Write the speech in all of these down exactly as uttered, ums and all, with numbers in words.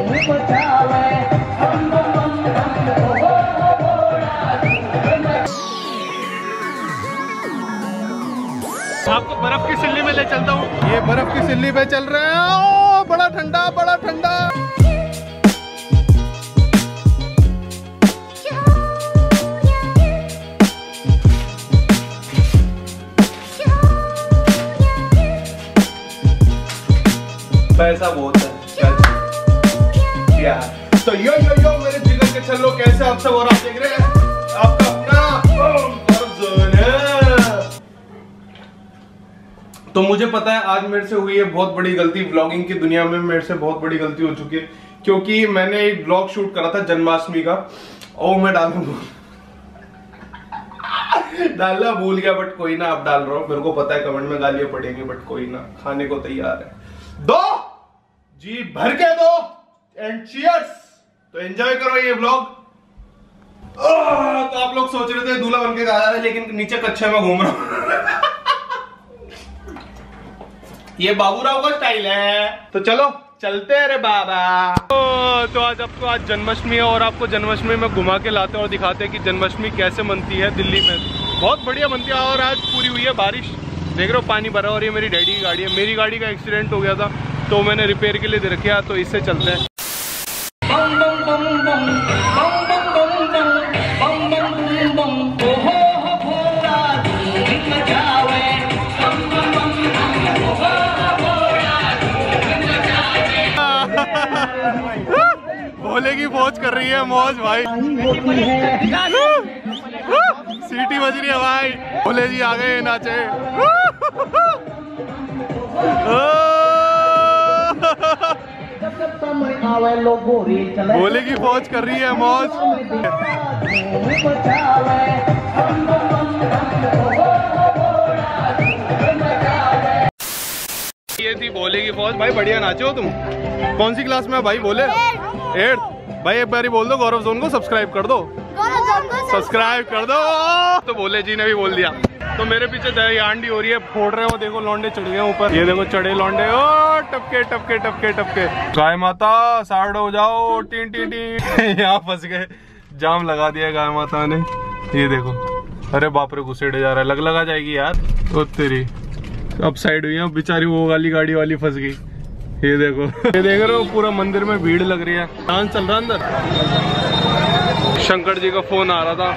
आपको बर्फ की सिल्ली में ले चलता हूँ। ये बर्फ की सिल्ली पे चल रहे हैं। ओ, बड़ा ठंडा बड़ा ठंडा। पैसा बहुत है यार। तो यो यो यो मेरे जिगर के चलो, कैसे आप सब? और आप देख रहे हैं आपका अपना जोन। तो मुझे पता है आज मेरे से हुई है बहुत बड़ी गलती। व्लॉगिंग की दुनिया में मेरे से बहुत बड़ी गलती हो चुकी है, क्योंकि मैंने एक व्लॉग शूट करा था जन्माष्टमी का और मैं डालूंगा डालना भूल गया, बट कोई ना, आप डाल रहा हूँ। मेरे को पता है कमेंट में गालियां पड़ेंगी, बट कोई ना, खाने को तैयार है। दो जी भर के दो एंड चीयर्स। तो एंजॉय करो ये व्लॉग। तो आप लोग सोच रहे थे दूल्हा बनके जा रहा है, लेकिन नीचे कच्चे में घूम रहा हूं ये बाबू राव का स्टाइल है। तो चलो चलते हैं रे बाबा। तो आज आपको आज जन्माष्टमी है और आपको जन्माष्टमी में घुमा के लाते हैं और दिखाते हैं कि जन्माष्टमी कैसे मनती है दिल्ली में। बहुत बढ़िया बनती है और आज पूरी हुई है बारिश। देख रहे हो पानी भरा। और ये मेरी डैडी की गाड़ी है। मेरी गाड़ी का एक्सीडेंट हो गया था तो मैंने रिपेयर के लिए दे रखा, तो इससे चलते हैं। भोले की मौज कर रही है। मौज भाई, सीटी बज रही है भाई। भोले जी आ गए नाचे। भोले की फौज कर रही है मौज। ये थी भोले की फौज। भाई बढ़िया नाचे हो तुम। कौन सी क्लास में है भाई भोले? एट्थ। भाई एक बार बोल दो गौरव जोन को सब्सक्राइब कर दो, सब्सक्राइब कर दो। तो भोले जी ने भी बोल दिया। तो मेरे पीछे दयांडी हो रही है, फोड़ रहे हो। देखो लौंडे चढ़ गए ऊपर। ये देखो चढ़े लौंडे। ओ टपके टपके टपके टपके। गाय माता साइड हो जाओ। टीन टीन टीन। यहाँ फंस गए, जाम लगा दिया गाय माता ने। ये देखो, अरे बाप रे घुसेड़े जा रहा है। लग लगा जाएगी यार। ओ तेरी अब साइड हुई है बेचारी, वो वाली गाड़ी वाली फंस गई। ये देखो, ये देख रहे हो पूरा मंदिर में भीड़ लग रही है। डांस चल रहा है अंदर। शंकर जी का फोन आ रहा था।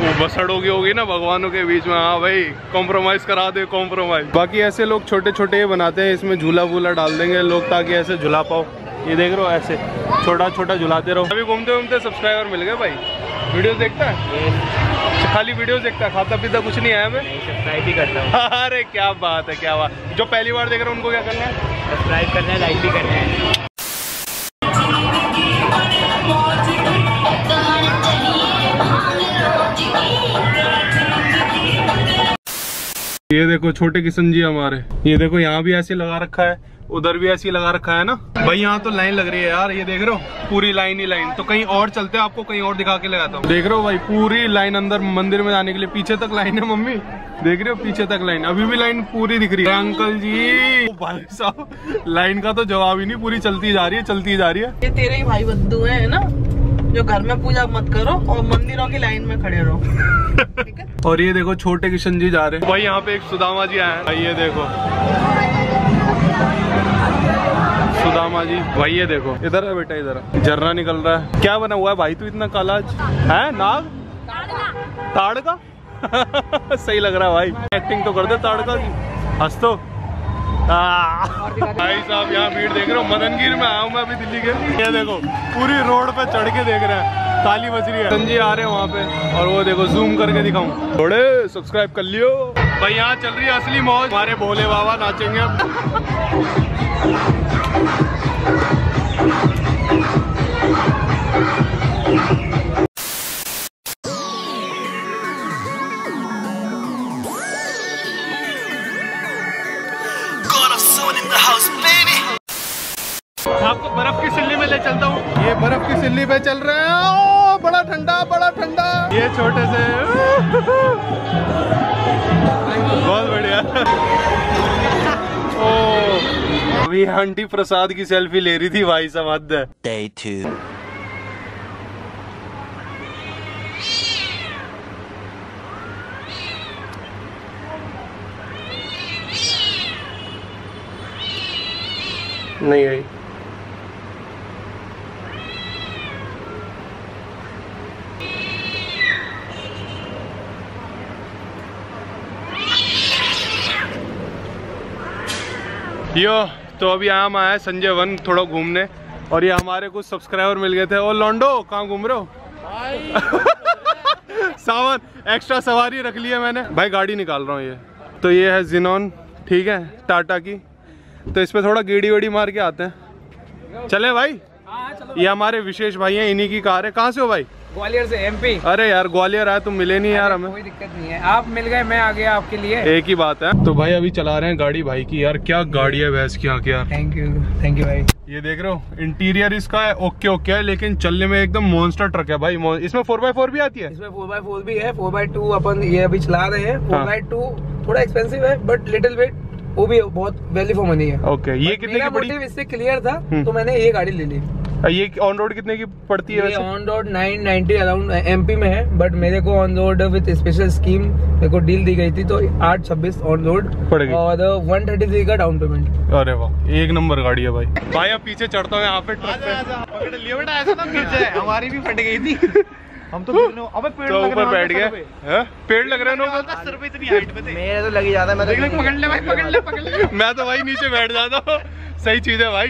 वो बसड़ होगी होगी ना भगवानों के बीच में। हाँ भाई कॉम्प्रोमाइज करा दे, कॉम्प्रोमाइज। बाकी ऐसे लोग छोटे छोटे बनाते हैं, इसमें झूला वूला डाल देंगे लोग ताकि ऐसे झुला पाओ। ये देख रहे हो ऐसे छोटा छोटा झुलाते रहो। अभी घूमते घूमते सब्सक्राइबर मिल गए भाई। वीडियो देखता है, खाली वीडियो देखता है, खाता पीता कुछ नहीं आया। मैं सब्सक्राइब ही करता हूँ। अरे क्या बात है, क्या बात। जो पहली बार देख रहे हो उनको क्या करना है? सब्सक्राइब करना है, लाइक भी करना है। ये देखो छोटे किशन जी हमारे। ये देखो यहाँ भी ऐसे लगा रखा है, उधर भी ऐसे लगा रखा है ना भाई। यहाँ तो लाइन लग रही है यार। ये देख रहे हो पूरी लाइन ही लाइन। तो कहीं और चलते हैं, आपको कहीं और दिखा के लगाता हूँ। देख रहे हो भाई पूरी लाइन अंदर मंदिर में जाने के लिए। पीछे तक लाइन है मम्मी, देख रहे हो पीछे तक लाइन। अभी भी लाइन पूरी दिख रही है। अंकल जी भाई साहब लाइन का तो जवाब ही नहीं। पूरी चलती जा रही है, चलती जा रही है। ये तेरे ही भाई बंधु है ना, जो घर में पूजा मत करो और मंदिरों की लाइन में खड़े रहो, ठीक है? और ये देखो छोटे किशन जी जा रहे हैं भाई। यहाँ पे एक सुदामा जी आए हैं भाई। ये देखो सुदामा जी भाई। ये देखो इधर है बेटा, इधर है। झरना निकल रहा है। क्या बना हुआ है भाई तू इतना काला आज? है नाग ताड़ का सही लग रहा है भाई। एक्टिंग तो कर दे ताड़ का की। हंस तो भाई साहब। यहाँ भीड़ देख रहे हो। मदनगिर में आया हूँ मैं अभी दिल्ली के। ये देखो पूरी रोड पे चढ़ के देख रहे हैं। ताली बज रही है। संजय आ रहे हैं वहाँ पे। और वो देखो जूम करके दिखाऊं। थोड़े सब्सक्राइब कर लियो भाई। यहाँ चल रही है असली मौज। हमारे भोले बाबा नाचेंगे अब। आपको बर्फ की सिल्ली में ले चलता हूँ। ये बर्फ की सिल्ली पे चल रहे हैं। ओ बड़ा ठंडा बड़ा ठंडा। ये छोटे से बहुत बढ़िया। ओ अभी आंटी प्रसाद की सेल्फी ले रही थी भाई साहब। नहीं आई यो। तो अभी आम आया संजय वन थोड़ा घूमने और ये हमारे कुछ सब्सक्राइबर मिल गए थे। और लॉन्डो कहाँ घूम रहे हो भाई? सावन एक्स्ट्रा सवारी रख लिया मैंने भाई, गाड़ी निकाल रहा हूँ। ये तो ये है जिनॉन, ठीक है, टाटा की। तो इस पर थोड़ा गेड़ी वेड़ी मार के आते हैं, चले भाई। ये हमारे विशेष भाई हैं, इन्हीं की कार है। कहाँ से हो भाई? ग्वालियर से, एमपी। अरे यार ग्वालियर आया, तुम मिले नहीं यार हमें। कोई दिक्कत नहीं है, आप मिल गए मैं आ गया आपके लिए, एक ही बात है। तो भाई अभी चला रहे हैं गाड़ी भाई की। यार क्या गाड़ी है भैंस की आके यार। थैंक यू थैंक यू भाई। ये देख रहे हो इंटीरियर इसका है ओके ओके है, लेकिन चलने में एकदम मॉन्स्टर ट्रक है भाई। इसमें फोर बाई फोर भी आती है? इसमें फोर बाई फोर भी है, फोर बाई टू अपन ये अभी चला रहे हैं। फोर बाई टू थोड़ा एक्सपेंसिव है बट लिटिल बिट वो भी बहुत वैल्यू फॉर मनी है। ओके okay, ये कितने की पड़ी? इससे क्लियर था तो मैंने ये गाड़ी ले ली। ये ऑन रोड कितने की पड़ती है? On road nine ninety around MP में है, बट मेरे को on road with special scheme मेरे को डील दी गई थी तो आठ छब्बीस ऑन रोड पड़ेगी और वन थर्टी थ्री का डाउन पेमेंट। अरे वाह, एक नंबर गाड़ी है भाई। भाई अब पीछे चढ़ता हूँ यहाँ पे ट्रक, हमारी भी फट गई थी। हम तो अबे पेड़ लग रहे हैं बैठ गए, पेड़ लग रहे हैं सर पे इतनी हाइट पे। मेरे तो लगी जाता है, मैं तो देख पकड़ ले भाई, पकड़ ले पकड़ ले। मैं तो भाई नीचे बैठ जाता हूँ। सही चीज है भाई।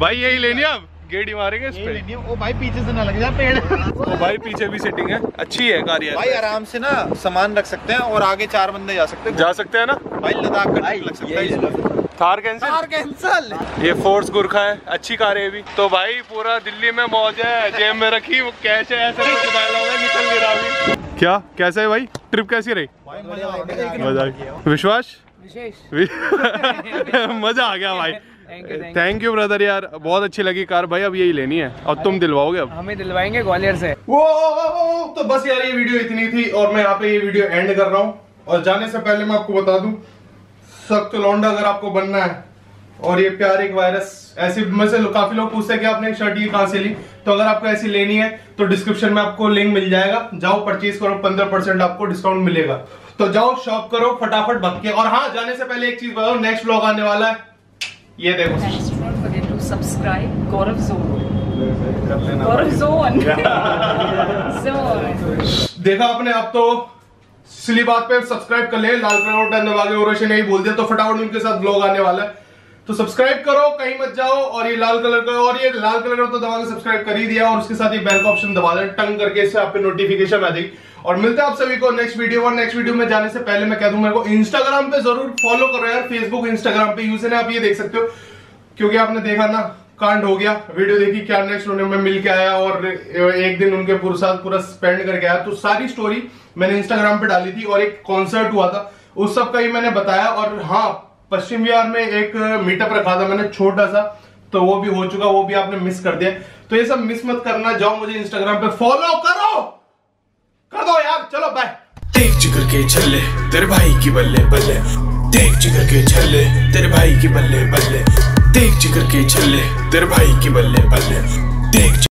भाई यही लेनी अब गेड़ी मारेंगे इस पे। ओ भाई पीछे से ना लग जा पेड़। ओ भाई पीछे भी सिटिंग है, अच्छी है कार यार भाई। आराम से ना सामान रख सकते हैं और आगे चार बंदे जा सकते हैं, जा सकते हैं ना भाई। लद्दाख का लग सकता है। Thar cancel, Thar cancel. ये फोर्स गुरखा है, अच्छी कार है भी। तो भाई पूरा दिल्ली में मौज है, जेब में रखी वो कैश है, ऐसे निकल गिरा भी। क्या कैसा है भाई, ट्रिप कैसी रही? मजा, विश्वास मजा आ गया भाई। थैंक यू ब्रदर यार, बहुत अच्छी लगी कार भाई। अब यही लेनी है और तुम दिलवाओगे? अब हमें दिलवाएंगे ग्वालियर से वो। तो बस यार ये वीडियो इतनी थी और मैं यहाँ पे ये वीडियो एंड कर रहा हूँ। और जाने से पहले मैं आपको बता दूं, सख्त लौंडा अगर आपको बनना है और ये प्यार एक वायरस ऐसी में से काफी लोग पूछते हैं कि आपने एक शर्ट ये कहाँ से ली, तो अगर आपको ऐसी लेनी है तो डिस्क्रिप्शन में आपको लिंक मिल जाएगा, जाओ परचेज करो, पंद्रह परसेंट आपको डिस्काउंट मिलेगा। तो जाओ शॉप करो फटाफट भग के। और हाँ जाने से पहले एक चीज बताओ, नेक्स्ट व्लॉग आने वाला है, ये देखो। Subscribe Gaurav zone. देखा आपने, आप तो सिली बात पे सब्सक्राइब कर ले, लाल कलर बटन दबा के ओरेशन नहीं बोल दिया तो फटाफट उनके साथ ब्लॉग आने वाला है। तो सब्सक्राइब करो, कहीं मत जाओ। और ये लाल कलर का और ये लाल कलर तो दबा के सब्सक्राइब कर ही दिया और उसके साथ ये बेल का ऑप्शन दबा दें टंग करके, इससे आपको नोटिफिकेशन आ जाएगी। और मिलते हैं आप सभी को नेक्स्ट वीडियो। और नेक्स्ट वीडियो में जाने से पहले मैं कह दूं, मेरे को इंस्टाग्राम पे जरूर फॉलो करो यार, फेसबुक इंस्टाग्राम पे यूजर है आप ये देख सकते हो, क्योंकि आपने देखा ना कांड हो गया। वीडियो देखी क्या नेक्स्ट होने में मिल के आया और एक दिन उनके पूरे साथ पूरा स्पेंड करके आया, तो सारी स्टोरी मैंने इंस्टाग्राम पे डाली थी। और एक कॉन्सर्ट हुआ था उस सब का ही मैंने बताया। और हाँ पश्चिम विहार में एक मीटअप रखा था मैंने छोटा सा, तो वो भी हो चुका, वो भी आपने मिस कर दिया। तो ये सब मिस मत करना, जाओ मुझे इंस्टाग्राम पे फॉलो करो, कर दो यार। चलो बाय। देख जिगर के छल्ले तेरे भाई की बल्ले बल्ले, देख जिगर के छल्ले तेरे भाई की बल्ले बल्ले, देख जिगर के छल्ले तेरे भाई की बल्ले बल्ले, देख।